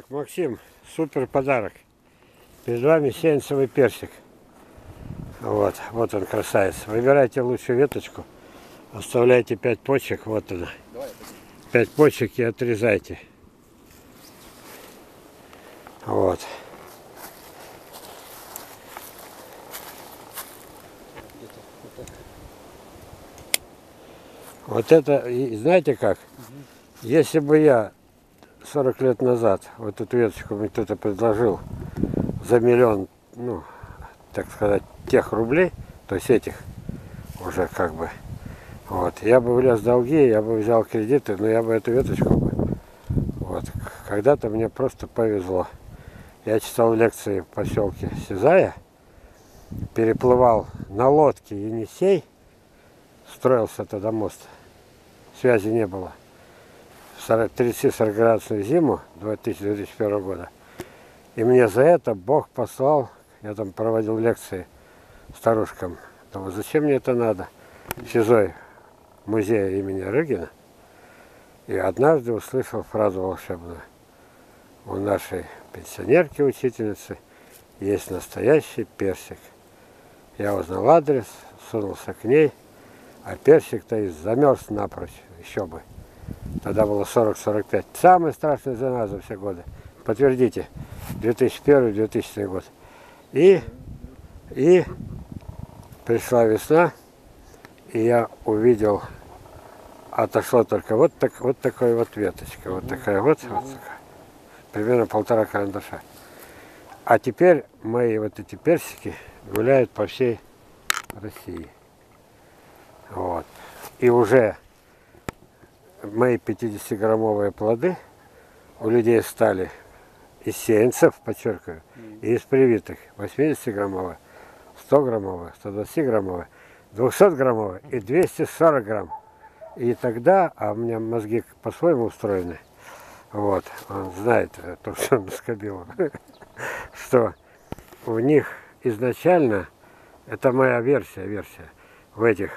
Так, Максим, супер подарок. Перед вами сеянцевый персик. Вот, вот он, красавец. Выбирайте лучшую веточку. Оставляйте 5 почек, вот она. 5 почек и отрезайте. Вот. Вот это, знаете как? Если бы я 40 лет назад вот эту веточку мне кто-то предложил за 1 миллион, ну, так сказать, тех рублей, то есть этих уже как бы, вот, я бы влез в долги, я бы взял кредиты, но я бы эту веточку, вот, когда-то мне просто повезло. Я читал лекции в поселке Сизая, переплывал на лодке Енисей, строился тогда мост, связи не было. 30-40-градусную зиму 2001 года. И мне за это Бог послал, я там проводил лекции старушкам. Думаю, зачем мне это надо? В Сизой музея имени Рыгина. И однажды услышал фразу волшебную. У нашей пенсионерки-учительницы есть настоящий персик. Я узнал адрес, сунулся к ней, а персик-то и замерз напрочь, еще бы. Тогда было 40-45. Самая страшная заноза за все годы. Подтвердите. 2001-2000 год. И пришла весна, и я увидел, отошло только вот, так, вот такая вот веточка. Вот такая вот, вот такая. Примерно 1,5 карандаша. А теперь мои вот эти персики гуляют по всей России. Вот. И уже мои 50-граммовые плоды у людей стали из сеянцев, подчеркиваю, и из привитых. 80-граммовые, 100-граммовые, 120-граммовые, 200-граммовые и 240 грамм. И тогда, а у меня мозги по-своему устроены, вот, он знает то, что он скобил, что у них изначально, это моя версия, в этих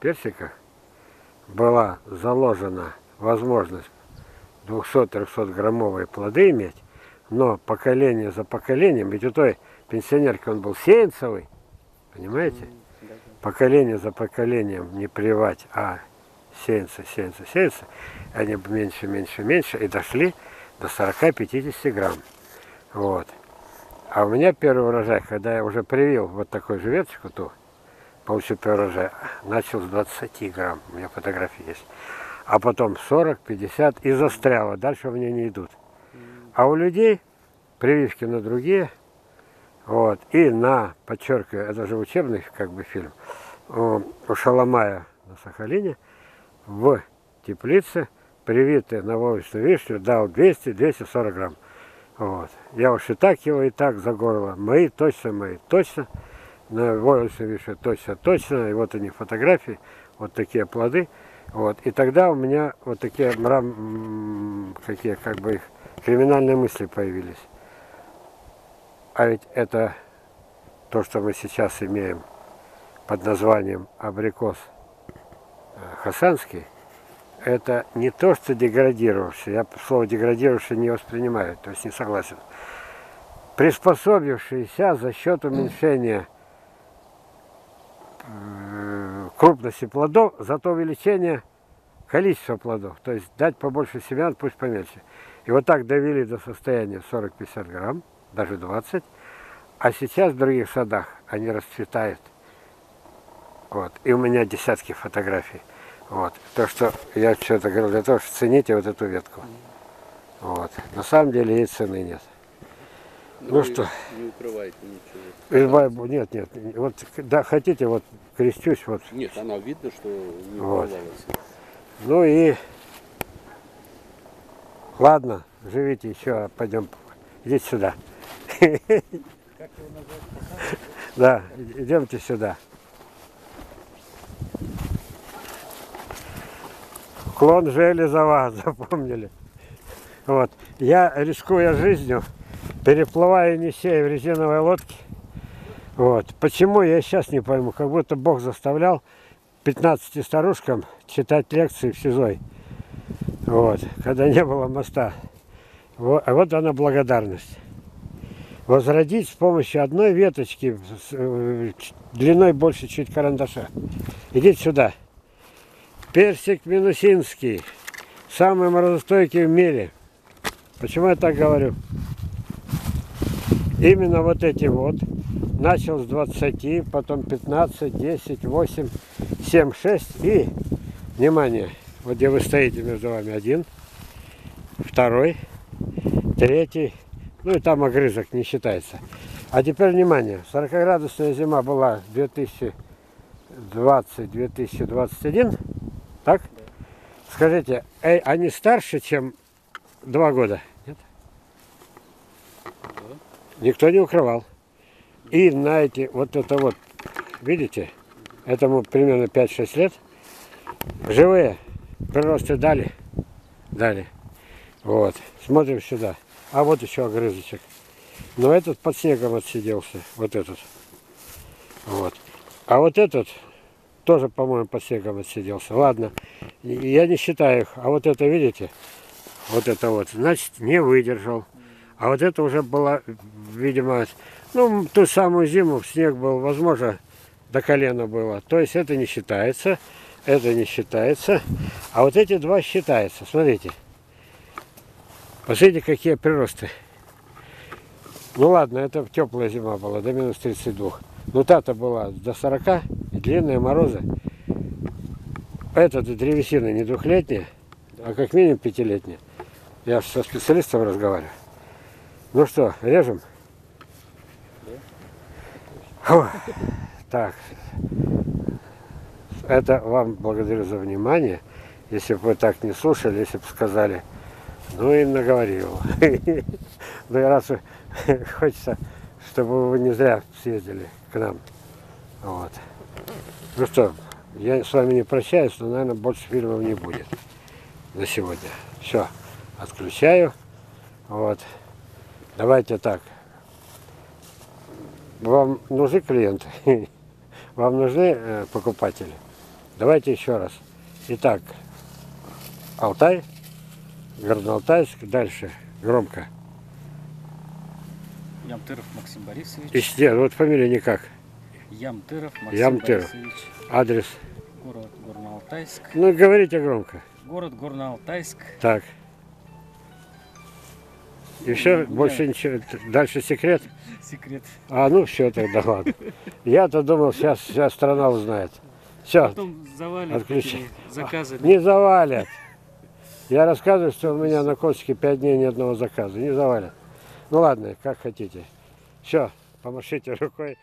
персиках была заложена возможность 200-300 граммовые плоды иметь, но поколение за поколением, ведь у той пенсионерки он был сеянцевый, понимаете? Поколение за поколением не привать, а сеянцы, они меньше, и дошли до 40-50 грамм. Вот. А у меня первый урожай, когда я уже привил вот такую же веточку, ту, получил первый урожай, начал с 20 грамм, у меня фотографии есть, а потом 40, 50 и застряло, дальше в нее не идут. А у людей прививки на другие, вот, и на, подчеркиваю, это же учебный как бы фильм, у Шаламая на Сахалине в теплице привитый на волчью вишню дал 200-240 грамм. Вот. Я уж и так его и так за горло, мои точно, на волосы вишни точно, и вот они фотографии, вот такие плоды, вот, и тогда у меня вот такие какие как бы их криминальные мысли появились. А ведь это то, что мы сейчас имеем под названием абрикос хасанский, это не то, что деградировавший, я слово деградировавший не воспринимаю, то есть не согласен, приспособившийся за счет уменьшения крупности плодов, зато увеличение количества плодов. То есть дать побольше семян, пусть помельче. И вот так довели до состояния 40-50 грамм, даже 20. А сейчас в других садах они расцветают. Вот. И у меня десятки фотографий. Вот. То, что я что-то говорил, для того, что цените вот эту ветку. Вот. На самом деле ей цены нет. Ну что? Не укрывает ничего. Нет. Вот, да, хотите, вот крестюсь. Вот. Нет, она видно, что не укрывалась. Вот. Ну и ладно, живите еще, пойдем. Идите сюда. Как его назвать? Да, идемте сюда. Клон Железова, запомнили. Вот. Я, рискуя жизнью, переплывая Енисей в резиновой лодке. Вот. Почему, я сейчас не пойму. Как будто Бог заставлял 15 старушкам читать лекции в Сизой. Вот. Когда не было моста. Вот она благодарность. Возродить с помощью одной веточки длиной больше чуть карандаша. Идите сюда. Персик Минусинский. Самый морозостойкий в мире. Почему я так говорю? Именно вот эти вот. Начал с 20, потом 15, 10, 8, 7, 6. И, внимание, вот где вы стоите, между вами один, второй, третий. Ну и там огрызок не считается. А теперь, внимание, 40-градусная зима была 2020-2021. Так? Скажите, они старше, чем 2 года? Нет? Никто не укрывал. И на эти, вот это вот, видите, этому примерно 5-6 лет, живые приросты дали. Вот, смотрим сюда. А вот еще огрызочек. Но этот под снегом отсиделся, вот этот. Вот. А вот этот тоже, по-моему, под снегом отсиделся. Ладно, я не считаю их. А вот это, видите, вот это вот, значит, не выдержал. А вот это уже было, видимо, ну, ту самую зиму снег был, возможно, до колена было. То есть это не считается, А вот эти два считаются, смотрите. Посмотрите, какие приросты. Ну ладно, это теплая зима была, до минус 32. Но та-то была до 40, длинные морозы. Эта древесина не двухлетняя, а как минимум 5-летняя. Я со специалистом разговариваю. Ну что, режем? Фу. Так, это вам благодарю за внимание. Если бы вы так не слушали, если бы сказали, ну и наговорил. Ну и раз хочется, чтобы вы не зря съездили к нам. Вот. Ну что, я с вами не прощаюсь, но, наверное, больше фильмов не будет на сегодня. Все, отключаю. Вот. Давайте так. Вам нужны клиенты? Вам нужны покупатели? Давайте еще раз. Итак, Алтай, Горноалтайск, дальше, громко. Ямтыров Максим Борисович. И, нет, вот фамилия никак. Ямтыров Максим Борисович. Адрес? Город Горноалтайск. Ну, говорите громко. Город Горноалтайск. Так. И все, больше ничего. Дальше секрет? Секрет. А, ну все, тогда ладно. Я-то думал, сейчас вся страна узнает. Все, потом завалят, заказы. Не завалят. Я рассказываю, что у меня на Кольске 5 дней ни одного заказа. Не завалят. Ну ладно, как хотите. Все, помашите рукой.